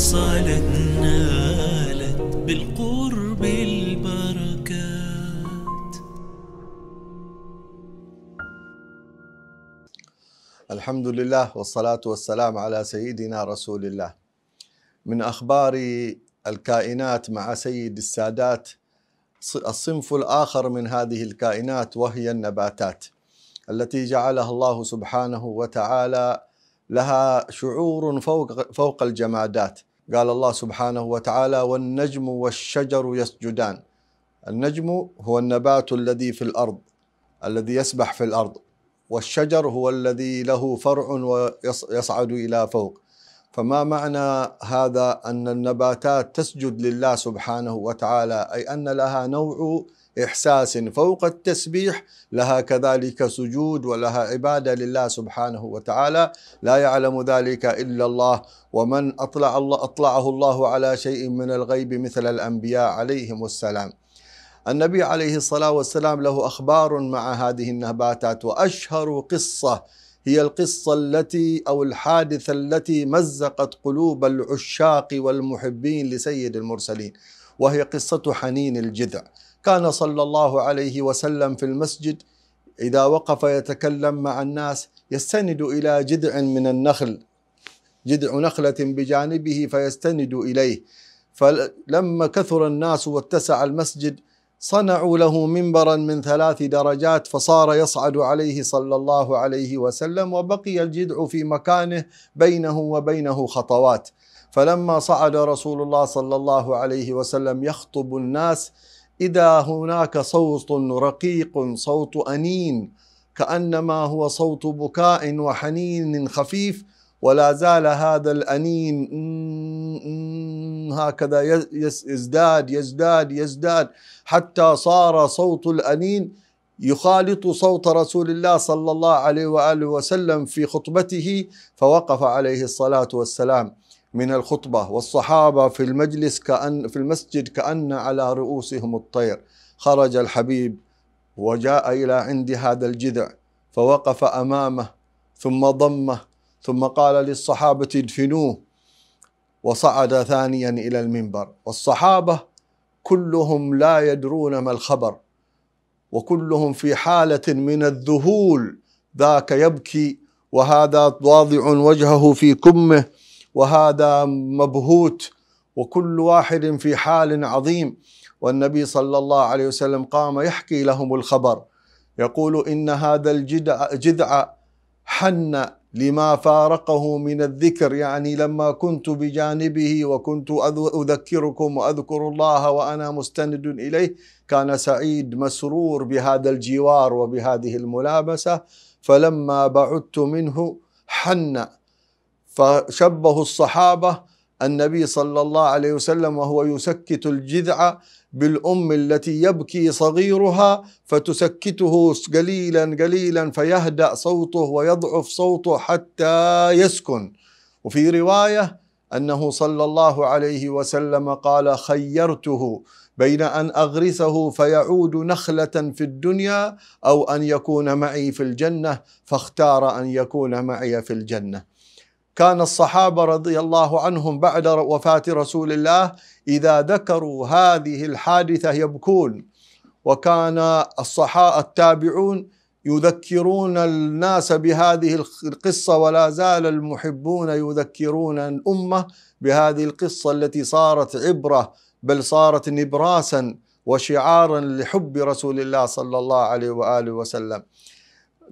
حصلت نالت بالقرب البركات. الحمد لله والصلاة والسلام على سيدنا رسول الله. من أخبار الكائنات مع سيد السادات الصنف الآخر من هذه الكائنات، وهي النباتات التي جعلها الله سبحانه وتعالى لها شعور فوق الجمادات. قال الله سبحانه وتعالى: والنجم والشجر يسجدان. النجم هو النبات الذي في الأرض، الذي يسبح في الأرض، والشجر هو الذي له فرع ويصعد إلى فوق. فما معنى هذا؟ أن النباتات تسجد لله سبحانه وتعالى، أي أن لها نوع إحساس فوق التسبيح، لها كذلك سجود ولها عبادة لله سبحانه وتعالى، لا يعلم ذلك إلا الله، ومن أطلعه الله على شيء من الغيب مثل الأنبياء عليهم السلام. النبي عليه الصلاة والسلام له أخبار مع هذه النباتات، وأشهر قصة هي القصة التي أو الحادثة التي مزقت قلوب العشاق والمحبين لسيد المرسلين، وهي قصة حنين الجذع. كان صلى الله عليه وسلم في المسجد إذا وقف يتكلم مع الناس يستند إلى جذع من النخل، جذع نخلة بجانبه فيستند إليه. فلما كثر الناس واتسع المسجد صنعوا له منبرا من 3 درجات، فصار يصعد عليه صلى الله عليه وسلم، وبقي الجذع في مكانه بينه وبينه خطوات. فلما صعد رسول الله صلى الله عليه وسلم يخطب الناس إذا هناك صوت رقيق، صوت أنين، كأنما هو صوت بكاء وحنين خفيف، ولا زال هذا الأنين هكذا يزداد يزداد يزداد حتى صار صوت الأنين يخالط صوت رسول الله صلى الله عليه وآله وسلم في خطبته. فوقف عليه الصلاة والسلام من الخطبة، والصحابة في المجلس في المسجد كأن على رؤوسهم الطير. خرج الحبيب وجاء إلى عند هذا الجذع فوقف أمامه ثم ضمه، ثم قال للصحابة: ادفنوه. وصعد ثانيا إلى المنبر، والصحابة كلهم لا يدرون ما الخبر، وكلهم في حالة من الذهول، ذاك يبكي وهذا واضع وجهه في كمه وهذا مبهوت، وكل واحد في حال عظيم. والنبي صلى الله عليه وسلم قام يحكي لهم الخبر، يقول: إن هذا الجذع حن لما فارقه من الذكر، يعني لما كنت بجانبه وكنت أذكركم وأذكر الله وأنا مستند إليه، كان سعيد مسرور بهذا الجوار وبهذه الملابسة، فلما بعدت منه حن. فشبه الصحابة النبي صلى الله عليه وسلم وهو يسكت الجذع بالأم التي يبكي صغيرها، فتسكته قليلا قليلا فيهدأ صوته ويضعف صوته حتى يسكن. وفي رواية أنه صلى الله عليه وسلم قال: خيرته بين أن أغرسه فيعود نخلة في الدنيا أو أن يكون معي في الجنة، فاختار أن يكون معي في الجنة. كان الصحابة رضي الله عنهم بعد وفاة رسول الله إذا ذكروا هذه الحادثة يبكون، وكان التابعون يذكرون الناس بهذه القصة، ولا زال المحبون يذكرون الأمة بهذه القصة التي صارت عبرة، بل صارت نبراسا وشعارا لحب رسول الله صلى الله عليه وآله وسلم.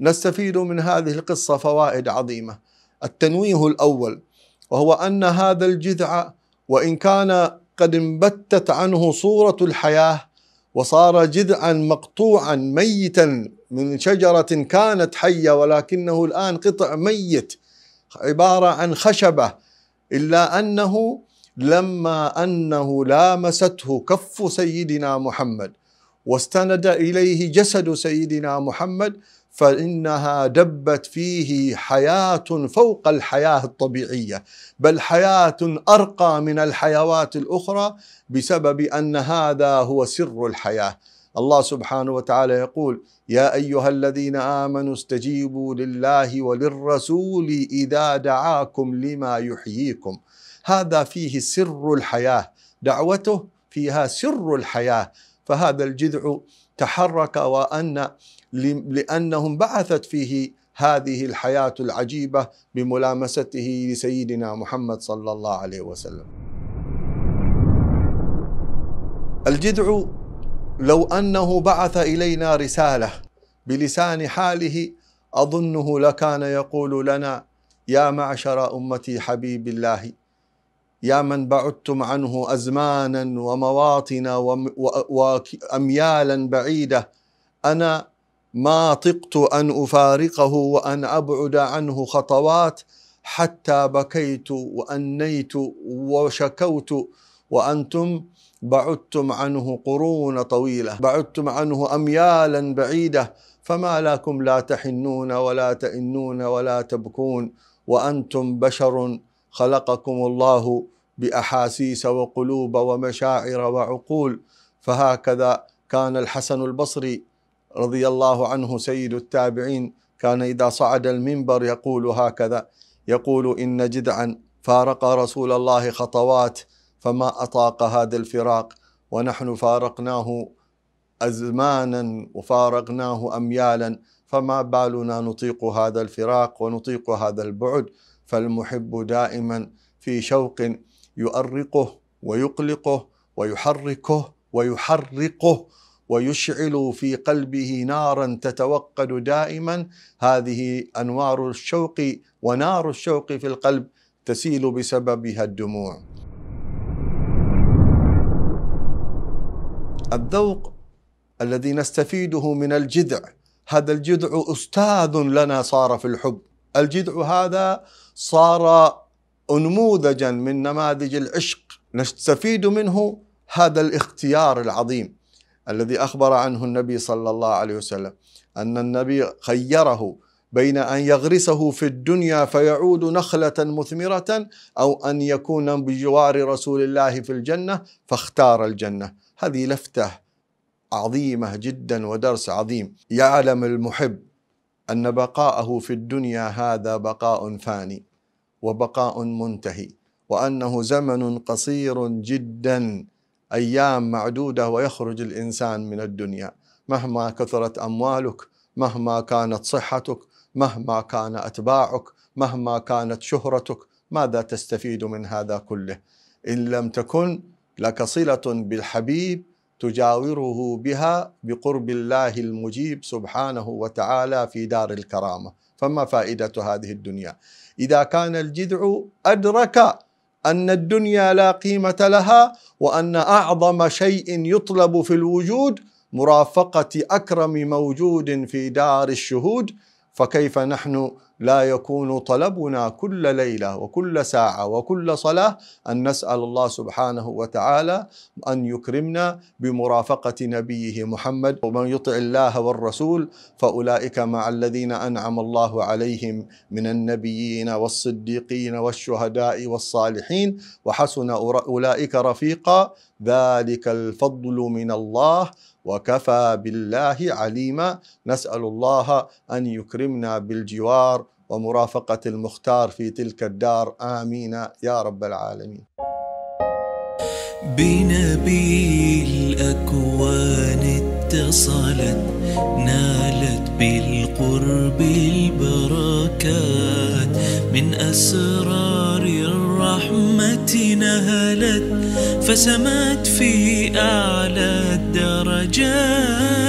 نستفيد من هذه القصة فوائد عظيمة. التنويه الأول، وهو أن هذا الجذع وإن كان قد انبتت عنه صورة الحياة وصار جذعا مقطوعا ميتا من شجرة كانت حية، ولكنه الآن قطع ميت عبارة عن خشبة، إلا أنه لما أنه لامسته كف سيدنا محمد واستند إليه جسد سيدنا محمد، فإنها دبت فيه حياة فوق الحياة الطبيعية، بل حياة أرقى من الحيوات الأخرى، بسبب أن هذا هو سر الحياة. الله سبحانه وتعالى يقول: يا أيها الذين آمنوا استجيبوا لله وللرسول إذا دعاكم لما يحييكم. هذا فيه سر الحياة، دعوته فيها سر الحياة. فهذا الجذع تحرك لأنهم بعثت فيه هذه الحياة العجيبة بملامسته لسيدنا محمد صلى الله عليه وسلم. الجذع لو أنه بعث إلينا رسالة بلسان حاله أظنه لكان يقول لنا: يا معشر أمتي حبيب الله، يا من بعدتم عنه أزمانا ومواطنا وأميالا بعيدة، أنا ما طقت أن أفارقه وأن أبعد عنه خطوات حتى بكيت وأنيت وشكوت، وأنتم بعدتم عنه قرون طويلة، بعدتم عنه أميالا بعيدة، فما لكم لا تحنون ولا تئنون ولا تبكون وأنتم بشر خلقكم الله بأحاسيس وقلوب ومشاعر وعقول. فهكذا كان الحسن البصري رضي الله عنه سيد التابعين، كان إذا صعد المنبر يقول هكذا، يقول: إن جدعا فارق رسول الله خطوات فما أطاق هذا الفراق، ونحن فارقناه أزمانا وفارقناه أميالا، فما بالنا نطيق هذا الفراق ونطيق هذا البعد. فالمحب دائما في شوق يؤرقه ويقلقه ويحركه ويشعل في قلبه نارا تتوقد دائما. هذه أنوار الشوق ونار الشوق في القلب تسيل بسببها الدموع. الذوق الذي نستفيده من الجذع، هذا الجذع أستاذ لنا صار في الحب. الجذع هذا صار نموذجا من نماذج العشق، نستفيد منه هذا الاختيار العظيم الذي أخبر عنه النبي صلى الله عليه وسلم، أن النبي خيره بين أن يغرسه في الدنيا فيعود نخلة مثمرة، أو أن يكون بجوار رسول الله في الجنة فاختار الجنة. هذه لفتة عظيمة جدا ودرس عظيم. يعلم المحب أن بقاءه في الدنيا هذا بقاء فاني وبقاء منتهي، وأنه زمن قصير جدا، أيام معدودة، ويخرج الإنسان من الدنيا. مهما كثرت أموالك، مهما كانت صحتك، مهما كان أتباعك، مهما كانت شهرتك، ماذا تستفيد من هذا كله إن لم تكن لك صلة بالحبيب تجاوره بها بقرب الله المجيب سبحانه وتعالى في دار الكرامة؟ فما فائدة هذه الدنيا؟ إذا كان الجذع أدرك أن الدنيا لا قيمة لها، وأن أعظم شيء يطلب في الوجود مرافقة أكرم موجود في دار الشهود، فكيف نحن لا يكون طلبنا كل ليلة وكل ساعة وكل صلاة أن نسأل الله سبحانه وتعالى أن يكرمنا بمرافقة نبيه محمد؟ ومن يطع الله والرسول فأولئك مع الذين أنعم الله عليهم من النبيين والصديقين والشهداء والصالحين وحسن أولئك رفيقا، ذلك الفضل من الله وكفى بالله عليما. نسأل الله أن يكرمنا بالجوار ومرافقة المختار في تلك الدار، آمين يا رب العالمين. بنبي الأكوان اتصلت، نالت بالقرب البركات، من أسرار الرحمة نهلت، فسمت في أعلى الدرجات.